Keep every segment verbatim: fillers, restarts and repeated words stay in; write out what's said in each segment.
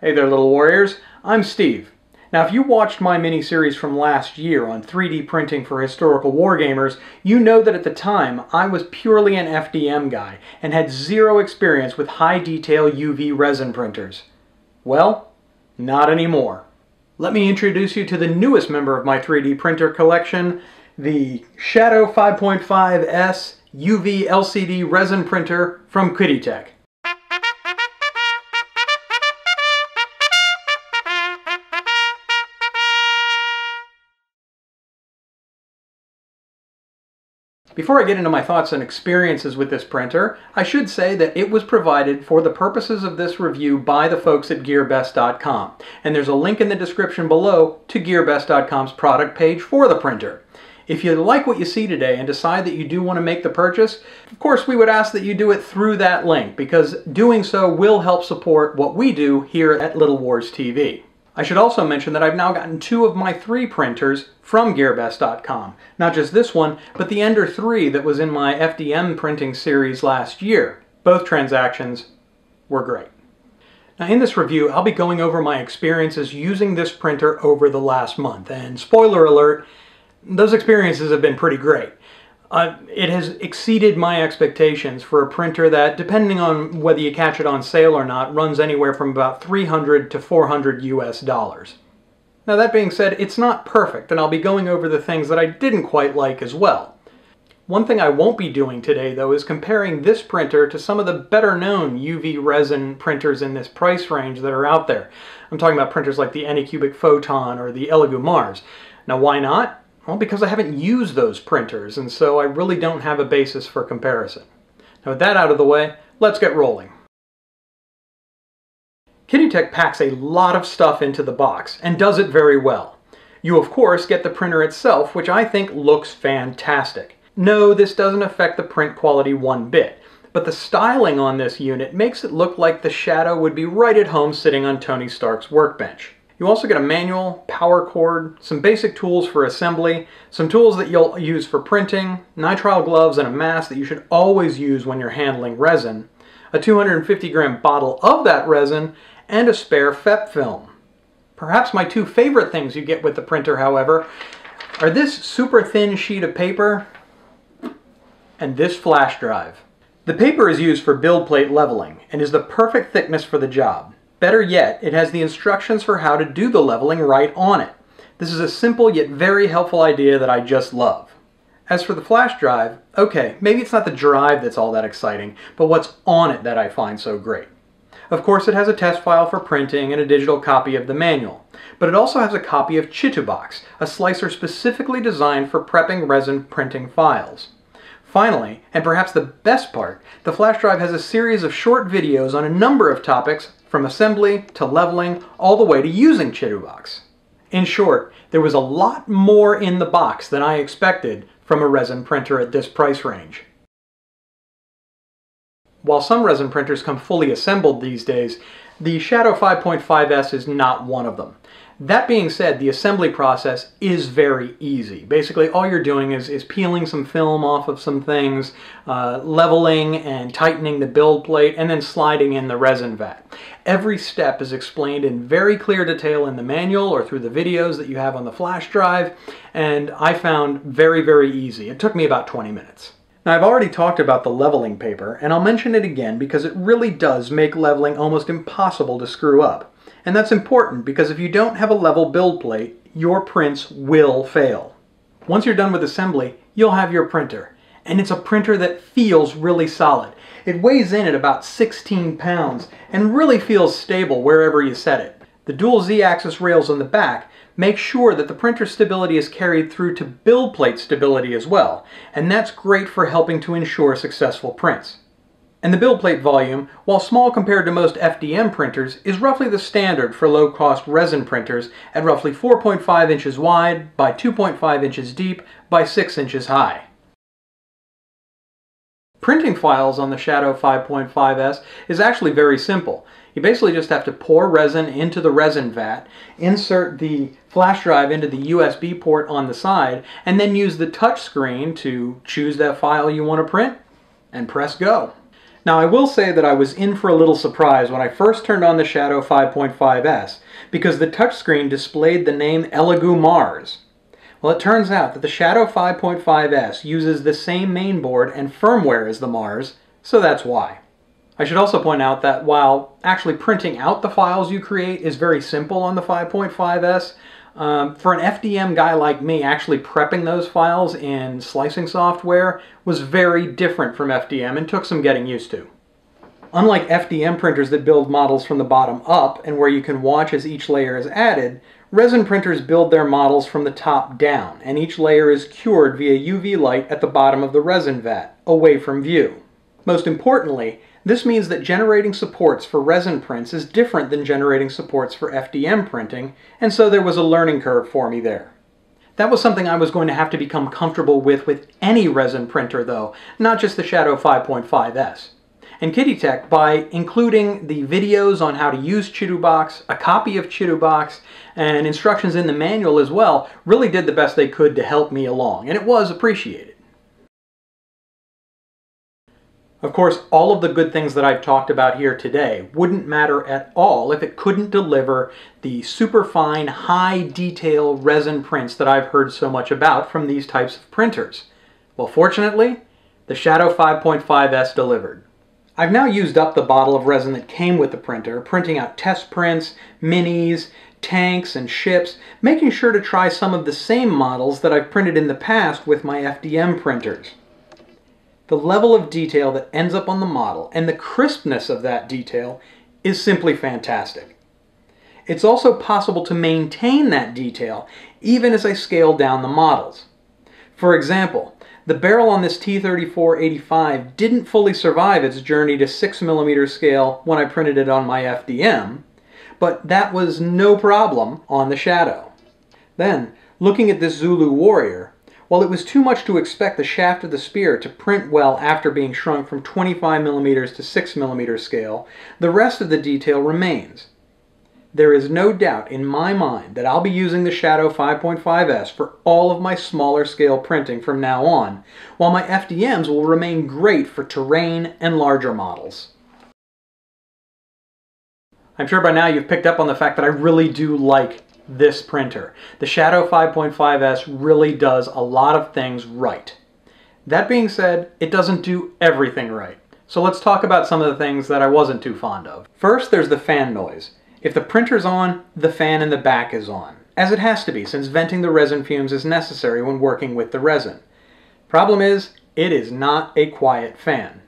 Hey there, Little Warriors. I'm Steve. Now, if you watched my mini-series from last year on three D printing for historical wargamers, you know that at the time, I was purely an F D M guy and had zero experience with high-detail U V resin printers. Well, not anymore. Let me introduce you to the newest member of my three D printer collection, the Shadow five point five S U V L C D resin printer from Qidi Tech. Before I get into my thoughts and experiences with this printer, I should say that it was provided for the purposes of this review by the folks at Gear Best dot com, and there's a link in the description below to Gear Best dot com's product page for the printer. If you like what you see today and decide that you do want to make the purchase, of course we would ask that you do it through that link, because doing so will help support what we do here at Little Wars T V. I should also mention that I've now gotten two of my three printers from Gear Best dot com. Not just this one, but the Ender three that was in my F D M printing series last year. Both transactions were great. Now, in this review, I'll be going over my experiences using this printer over the last month, and spoiler alert, those experiences have been pretty great. Uh, it has exceeded my expectations for a printer that, depending on whether you catch it on sale or not, runs anywhere from about three hundred to four hundred U S dollars. Now, that being said, it's not perfect, and I'll be going over the things that I didn't quite like as well. One thing I won't be doing today, though, is comparing this printer to some of the better-known U V resin printers in this price range that are out there. I'm talking about printers like the Anycubic Photon or the Elegoo Mars. Now, why not? Well, because I haven't used those printers, and so I really don't have a basis for comparison. Now, with that out of the way, let's get rolling. Qidi Tech packs a lot of stuff into the box, and does it very well. You, of course, get the printer itself, which I think looks fantastic. No, this doesn't affect the print quality one bit, but the styling on this unit makes it look like the Shadow would be right at home sitting on Tony Stark's workbench. You also get a manual, power cord, some basic tools for assembly, some tools that you'll use for printing, nitrile gloves and a mask that you should always use when you're handling resin, a two hundred fifty gram bottle of that resin, and a spare F E P film. Perhaps my two favorite things you get with the printer, however, are this super thin sheet of paper and this flash drive. The paper is used for build plate leveling and is the perfect thickness for the job. Better yet, it has the instructions for how to do the leveling right on it. This is a simple yet very helpful idea that I just love. As for the flash drive, okay, maybe it's not the drive that's all that exciting, but what's on it that I find so great. Of course, it has a test file for printing and a digital copy of the manual, but it also has a copy of Chitubox, a slicer specifically designed for prepping resin printing files. Finally, and perhaps the best part, the flash drive has a series of short videos on a number of topics, from assembly to leveling, all the way to using Chitubox. In short, there was a lot more in the box than I expected from a resin printer at this price range. While some resin printers come fully assembled these days, the Shadow five point five S is not one of them. That being said, the assembly process is very easy. Basically, all you're doing is, is peeling some film off of some things, uh, leveling and tightening the build plate, and then sliding in the resin vat. Every step is explained in very clear detail in the manual or through the videos that you have on the flash drive, and I found very, very easy. It took me about twenty minutes. Now, I've already talked about the leveling paper, and I'll mention it again because it really does make leveling almost impossible to screw up. And that's important because if you don't have a level build plate, your prints will fail. Once you're done with assembly, you'll have your printer. And it's a printer that feels really solid. It weighs in at about sixteen pounds and really feels stable wherever you set it. The dual Z-axis rails on the back make sure that the printer stability is carried through to build plate stability as well. And that's great for helping to ensure successful prints. And the build plate volume, while small compared to most F D M printers, is roughly the standard for low-cost resin printers at roughly four point five inches wide by two point five inches deep by six inches high. Printing files on the Shadow five point five S is actually very simple. You basically just have to pour resin into the resin vat, insert the flash drive into the U S B port on the side, and then use the touch screen to choose that file you want to print and press go. Now I will say that I was in for a little surprise when I first turned on the Shadow five point five S, because the touchscreen displayed the name Elegoo Mars. Well, it turns out that the Shadow five point five S uses the same mainboard and firmware as the Mars, so that's why. I should also point out that while actually printing out the files you create is very simple on the five point five S, um, for an F D M guy like me, actually prepping those files in slicing software was very different from F D M and took some getting used to. Unlike F D M printers that build models from the bottom up and where you can watch as each layer is added, resin printers build their models from the top down, and each layer is cured via U V light at the bottom of the resin vat, away from view. Most importantly, this means that generating supports for resin prints is different than generating supports for F D M printing, and so there was a learning curve for me there. That was something I was going to have to become comfortable with with any resin printer though, not just the Shadow five point five S. And Qidi Tech, by including the videos on how to use Chitubox, a copy of Chitubox, and instructions in the manual as well, really did the best they could to help me along, and it was appreciated. Of course, all of the good things that I've talked about here today wouldn't matter at all if it couldn't deliver the superfine, high-detail resin prints that I've heard so much about from these types of printers. Well, fortunately, the Shadow five point five S delivered. I've now used up the bottle of resin that came with the printer, printing out test prints, minis, tanks, and ships, making sure to try some of the same models that I've printed in the past with my F D M printers. The level of detail that ends up on the model and the crispness of that detail is simply fantastic. It's also possible to maintain that detail even as I scale down the models. For example, the barrel on this T thirty-four eighty-five didn't fully survive its journey to six millimeter scale when I printed it on my F D M, but that was no problem on the Shadow. Then, looking at this Zulu Warrior, while it was too much to expect the shaft of the spear to print well after being shrunk from twenty-five millimeter to six millimeter scale, the rest of the detail remains. There is no doubt in my mind that I'll be using the Shadow five point five S for all of my smaller scale printing from now on, while my F D Ms will remain great for terrain and larger models. I'm sure by now you've picked up on the fact that I really do like this printer. The Shadow five point five S really does a lot of things right. That being said, it doesn't do everything right. So let's talk about some of the things that I wasn't too fond of. First, there's the fan noise. If the printer's on, the fan in the back is on, as it has to be since venting the resin fumes is necessary when working with the resin. Problem is, it is not a quiet fan.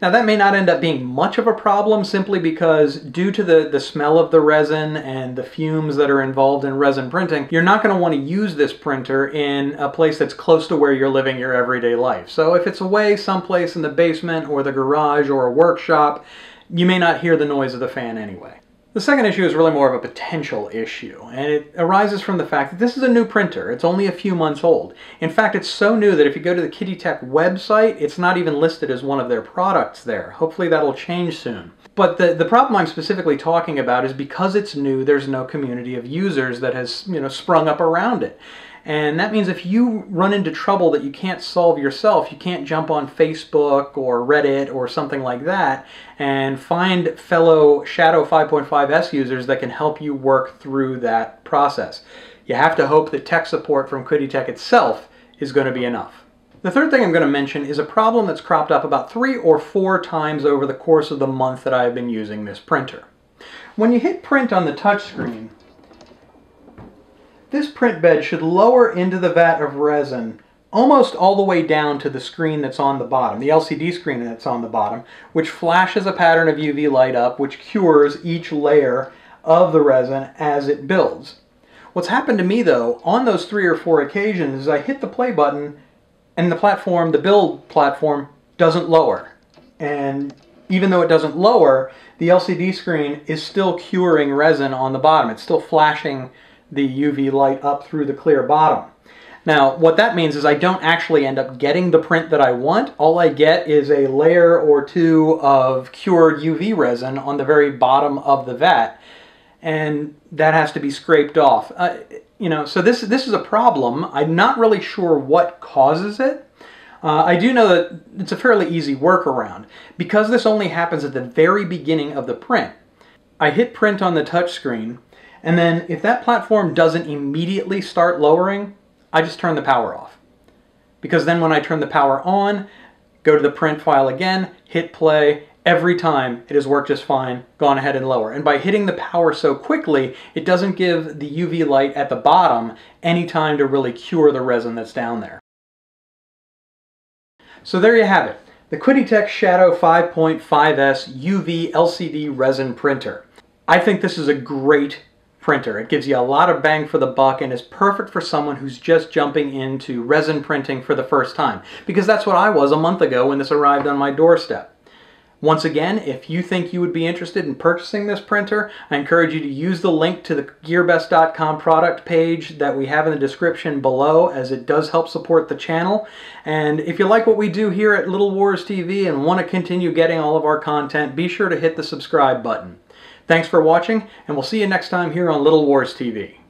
Now that may not end up being much of a problem simply because due to the, the smell of the resin and the fumes that are involved in resin printing, you're not going to want to use this printer in a place that's close to where you're living your everyday life. So if it's away someplace in the basement or the garage or a workshop, you may not hear the noise of the fan anyway. The second issue is really more of a potential issue, and it arises from the fact that this is a new printer. It's only a few months old. In fact, it's so new that if you go to the Qidi Tech website, it's not even listed as one of their products there. Hopefully that'll change soon. But the, the problem I'm specifically talking about is because it's new, there's no community of users that has, you know, sprung up around it. And that means if you run into trouble that you can't solve yourself, you can't jump on Facebook or Reddit or something like that and find fellow Shadow five point five S users that can help you work through that process. You have to hope that tech support from Qidi Tech itself is going to be enough. The third thing I'm going to mention is a problem that's cropped up about three or four times over the course of the month that I've been using this printer. When you hit print on the touchscreen, this print bed should lower into the vat of resin almost all the way down to the screen that's on the bottom, the L C D screen that's on the bottom, which flashes a pattern of U V light up, which cures each layer of the resin as it builds. What's happened to me though, on those three or four occasions, is I hit the play button and the platform, the build platform, doesn't lower. And even though it doesn't lower, the L C D screen is still curing resin on the bottom. It's still flashing the U V light up through the clear bottom. Now, what that means is I don't actually end up getting the print that I want. All I get is a layer or two of cured U V resin on the very bottom of the vat, and that has to be scraped off. Uh, you know, so this, this is a problem. I'm not really sure what causes it. Uh, I do know that it's a fairly easy workaround. Because this only happens at the very beginning of the print, I hit print on the touchscreen, and then if that platform doesn't immediately start lowering, I just turn the power off. Because then when I turn the power on, go to the print file again, hit play, every time it has worked just fine, gone ahead and lower. And by hitting the power so quickly, it doesn't give the U V light at the bottom any time to really cure the resin that's down there. So there you have it, the Qidi Tech Shadow five point five S U V L C D resin printer. I think this is a great printer. It gives you a lot of bang for the buck and is perfect for someone who's just jumping into resin printing for the first time, because that's what I was a month ago when this arrived on my doorstep. Once again, if you think you would be interested in purchasing this printer, I encourage you to use the link to the Gear Best dot com product page that we have in the description below, as it does help support the channel. And if you like what we do here at Little Wars T V and want to continue getting all of our content, be sure to hit the subscribe button. Thanks for watching, and we'll see you next time here on Little Wars T V.